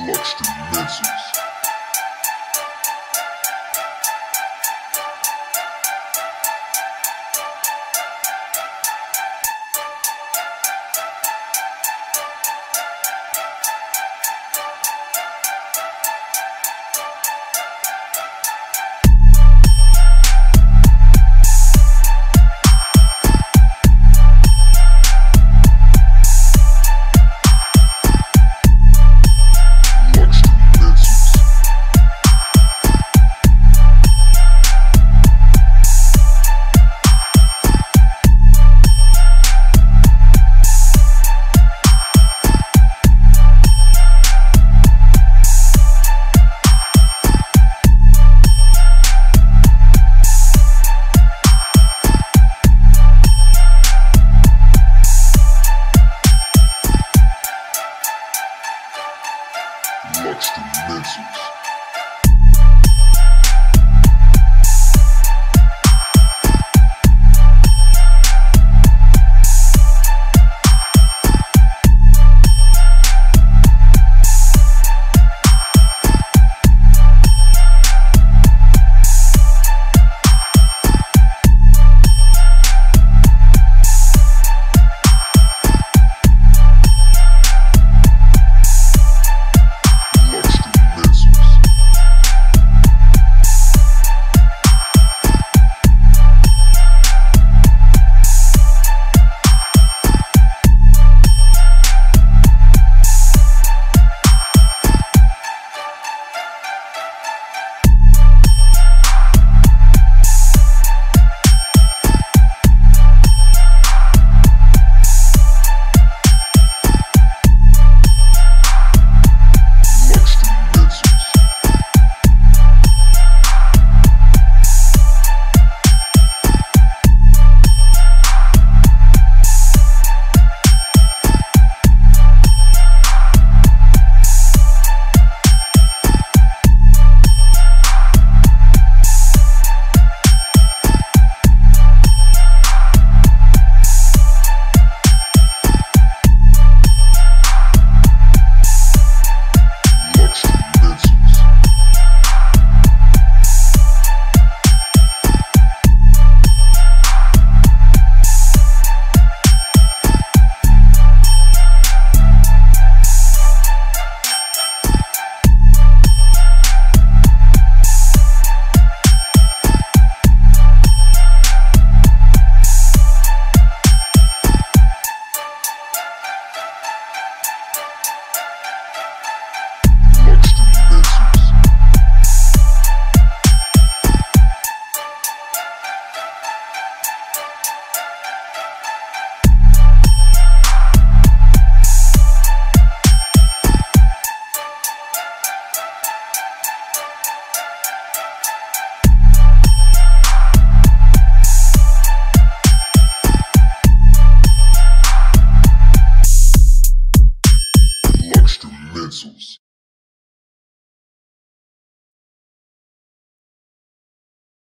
LUXSTRUMENTALS. LUXSTRUMENTALS.